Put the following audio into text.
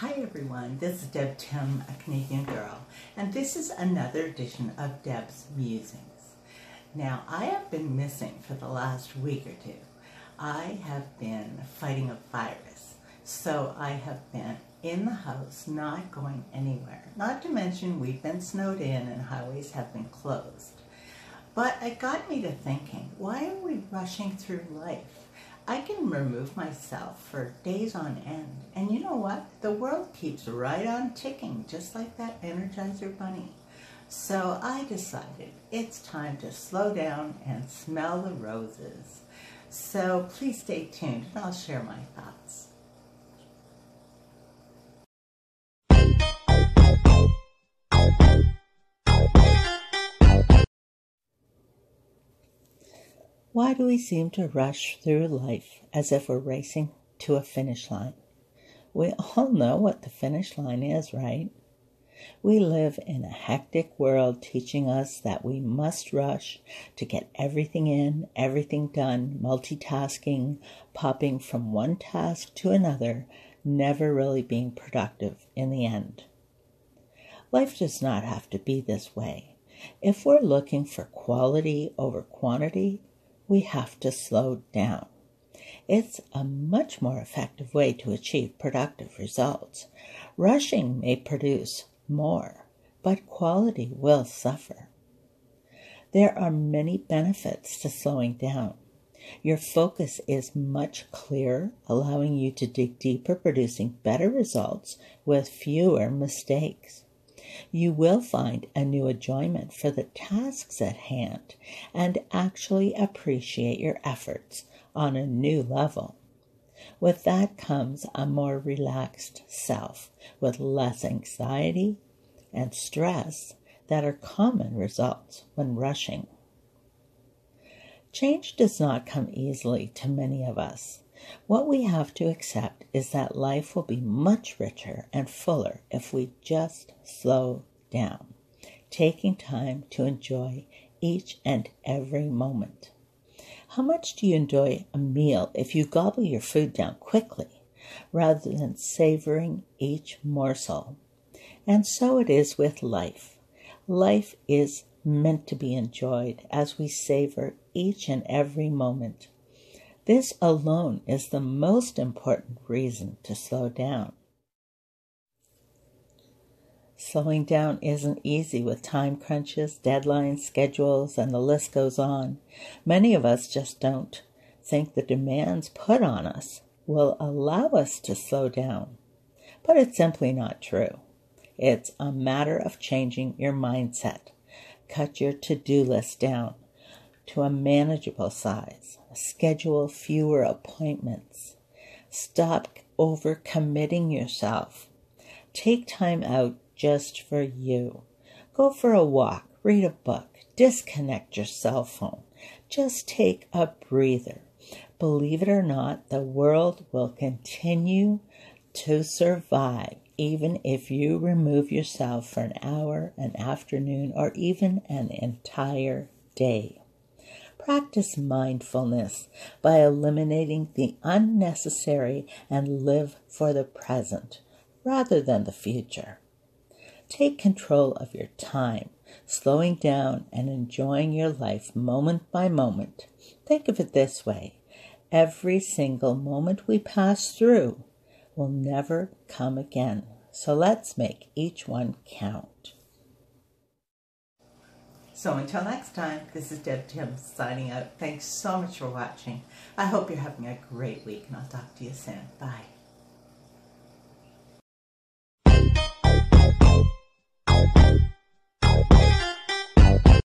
Hi everyone, this is Deb Tim, a Canadian girl, and this is another edition of Deb's Musings. Now, I have been missing for the last week or two. I have been fighting a virus, so I have been in the house, not going anywhere. Not to mention we've been snowed in and highways have been closed. But it got me to thinking, why are we rushing through life? I can remove myself for days on end, and you know what? The world keeps right on ticking, just like that Energizer bunny. So I decided it's time to slow down and smell the roses. So please stay tuned, and I'll share my thoughts. Why do we seem to rush through life as if we're racing to a finish line? We all know what the finish line is, right? We live in a hectic world teaching us that we must rush to get everything in, everything done, multitasking, popping from one task to another, never really being productive in the end. Life does not have to be this way. If we're looking for quality over quantity, we have to slow down. It's a much more effective way to achieve productive results. Rushing may produce more, but quality will suffer. There are many benefits to slowing down. Your focus is much clearer, allowing you to dig deeper, producing better results with fewer mistakes. You will find a new enjoyment for the tasks at hand and actually appreciate your efforts on a new level. With that comes a more relaxed self with less anxiety and stress that are common results when rushing. Change does not come easily to many of us. What we have to accept is that life will be much richer and fuller if we just slow down, taking time to enjoy each and every moment. How much do you enjoy a meal if you gobble your food down quickly, rather than savoring each morsel? And so it is with life. Life is meant to be enjoyed as we savor each and every moment. This alone is the most important reason to slow down. Slowing down isn't easy with time crunches, deadlines, schedules, and the list goes on. Many of us just don't think the demands put on us will allow us to slow down. But it's simply not true. It's a matter of changing your mindset. Cut your to-do list down to a manageable size. Schedule fewer appointments. Stop overcommitting yourself. Take time out just for you. Go for a walk, read a book, disconnect your cell phone. Just take a breather. Believe it or not, the world will continue to survive even if you remove yourself for an hour, an afternoon, or even an entire day. Practice mindfulness by eliminating the unnecessary and live for the present rather than the future. Take control of your time, slowing down and enjoying your life moment by moment. Think of it this way. Every single moment we pass through will never come again. So let's make each one count. So until next time, this is Deb Tim signing out. Thanks so much for watching. I hope you're having a great week, and I'll talk to you soon. Bye.